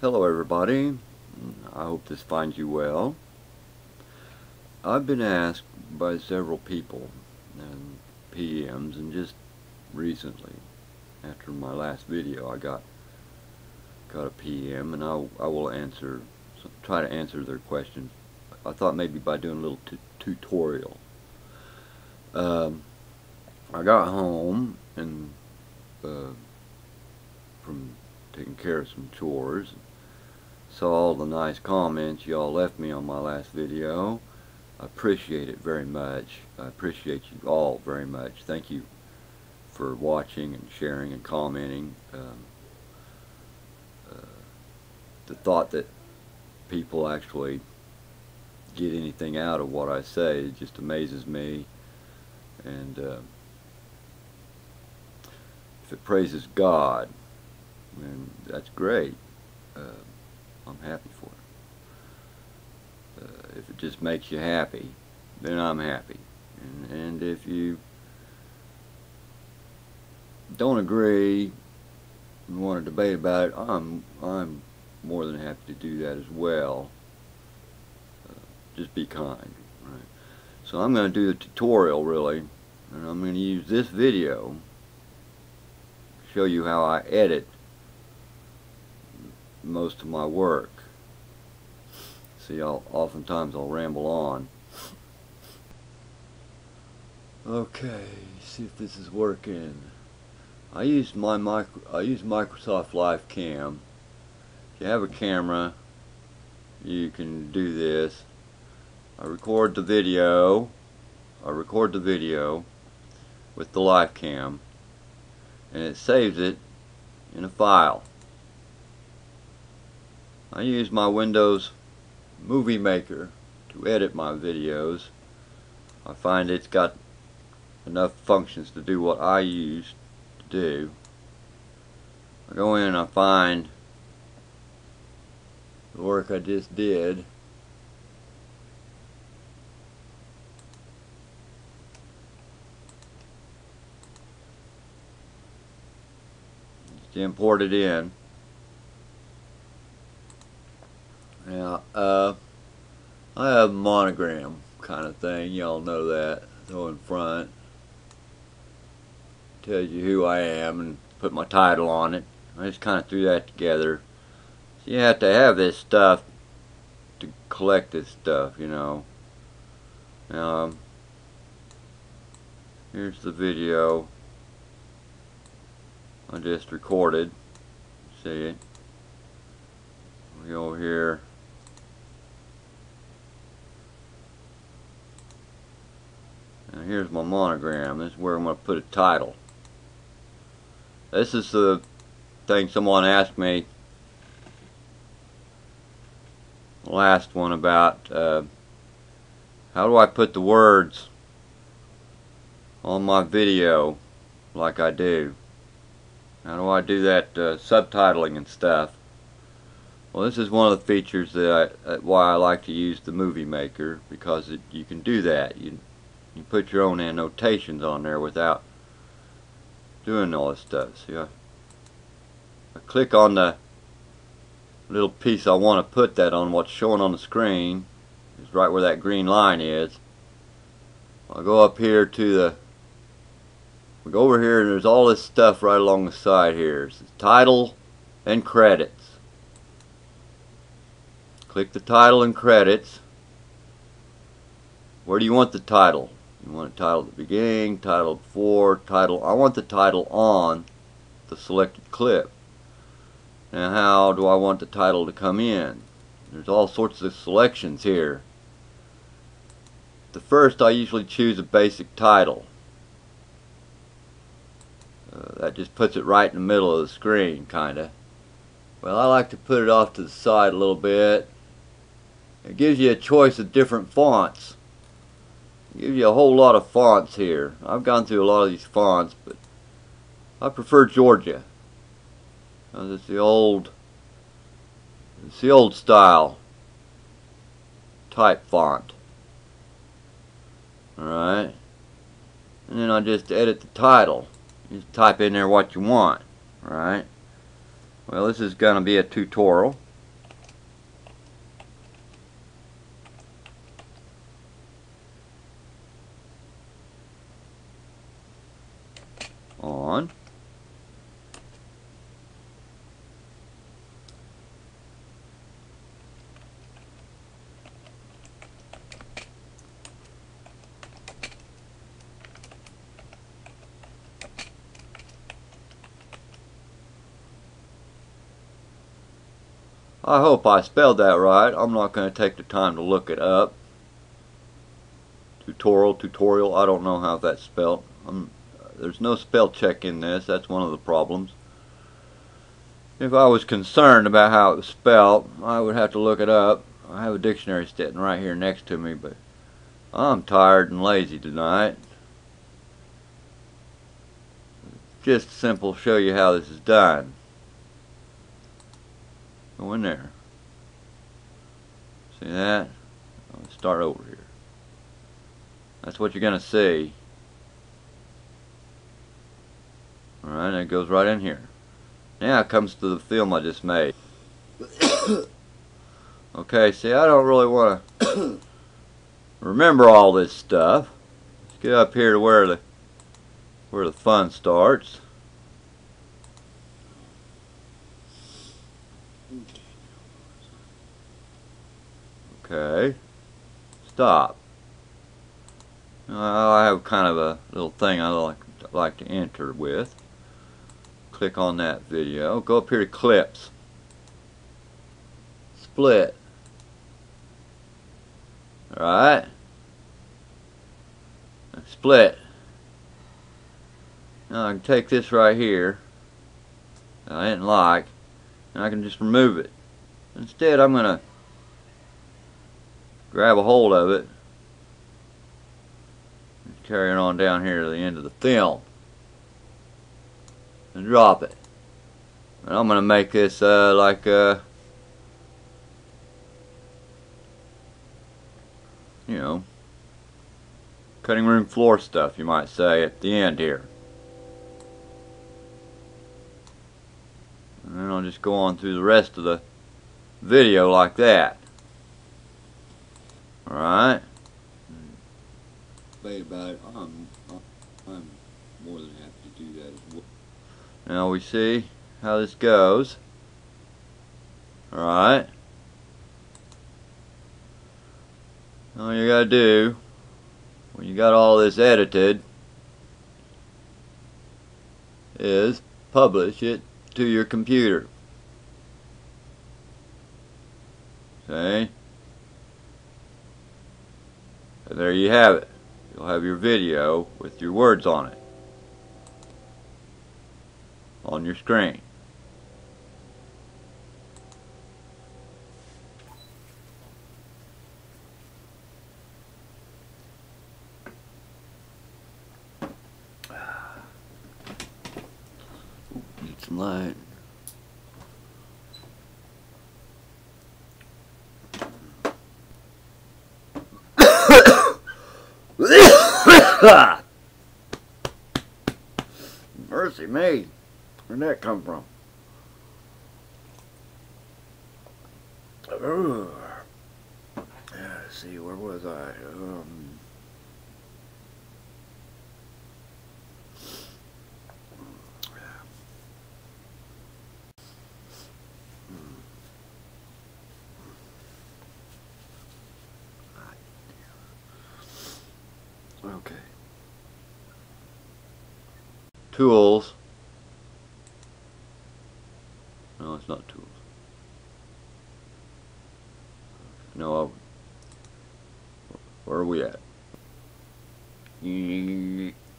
Hello everybody, I hope this finds you well. I've been asked by several people and PMs, and just recently after my last video I got a PM, and I will answer, try to answer their questions. I thought maybe by doing a little tutorial. I got home and from taking care of some chores, saw all the nice comments y'all left me on my last video. I appreciate it very much. I appreciate you all very much. Thank you for watching and sharing and commenting. The thought that people actually get anything out of what I say, it just amazes me, and if it praises God, and that's great. I'm happy for it. If it just makes you happy, then I'm happy. And if you don't agree and want to debate about it, I'm more than happy to do that as well. Just be kind, right? So I'm going to do a tutorial, really, and I'm going to use this video to show you how I edit most of my work. See, oftentimes I'll ramble on. Okay, see if this is working. I use Microsoft Live Cam. If you have a camera, you can do this. I record the video with the Live Cam, and it saves it in a file. I use my Windows Movie Maker to edit my videos. I find it's got enough functions to do what I used to do. I go in and I find the work I just did. Just import it in. Now, I have a monogram kind of thing, y'all know that. So in front, tells you who I am and put my title on it. I just kind of threw that together. So you have to have this stuff to collect this stuff, you know. Here's the video I just recorded. See it? We go here. Now here's my monogram. This is where I'm going to put a title. This is the thing someone asked me, the last one, about how do I put the words on my video like I do? How do I do that subtitling and stuff? Well, this is one of the features that why I like to use the Movie Maker, because you can do that. You put your own annotations on there without doing all this stuff. See, I click on the little piece I want to put that on. What's showing on the screen is right where that green line is. I'll go up here to the, we go over here, and there's all this stuff right along the side here. It's title and credits. Click the title and credits. Where do you want the title? You want a title at the beginning, title before, title. I want the title on the selected clip. Now, how do I want the title to come in? There's all sorts of selections here. The first, I usually choose a basic title. That just puts it right in the middle of the screen, kinda. Well, I like to put it off to the side a little bit. It gives you a choice of different fonts. Give you a whole lot of fonts here. I've gone through a lot of these fonts, but I prefer Georgia. It's the old style type font. Alright. And then I just edit the title. You just type in there what you want. Alright. Well, this is going to be a tutorial. on. I hope I spelled that right. I'm not going to take the time to look it up. Tutorial, I don't know how that's spelled. There's no spell check in this. That's one of the problems. If I was concerned about how it was spelled, I would have to look it up. I have a dictionary sitting right here next to me, but I'm tired and lazy tonight. Just simple show you how this is done. Go in there. See that? Let's start over here. That's what you're gonna see. Alright, it goes right in here. Now it comes to the film I just made. Okay, see, I don't really want to remember all this stuff. Let's get up here to where the fun starts. Okay, stop. I have kind of a little thing I like to enter with. Click on that video. Go up here to clips. Split. Alright. Split. Now I can take this right here that I didn't like, and I can just remove it. Instead, I'm going to grab a hold of it. Carry it on down here to the end of the film and drop it. And I'm going to make this you know, cutting room floor stuff, you might say, at the end here. And then I'll just go on through the rest of the video like that. Alright. About it. I'm more than happy to do that as well. Now we see how this goes. Alright. All you gotta do when you got all this edited is publish it to your computer. See? And there you have it. You'll have your video with your words on it on your screen. Need some light. Ha! Mercy me. Where'd that come from? Let's see, where was I? Okay. Tools. No, it's not tools. No, where are we at?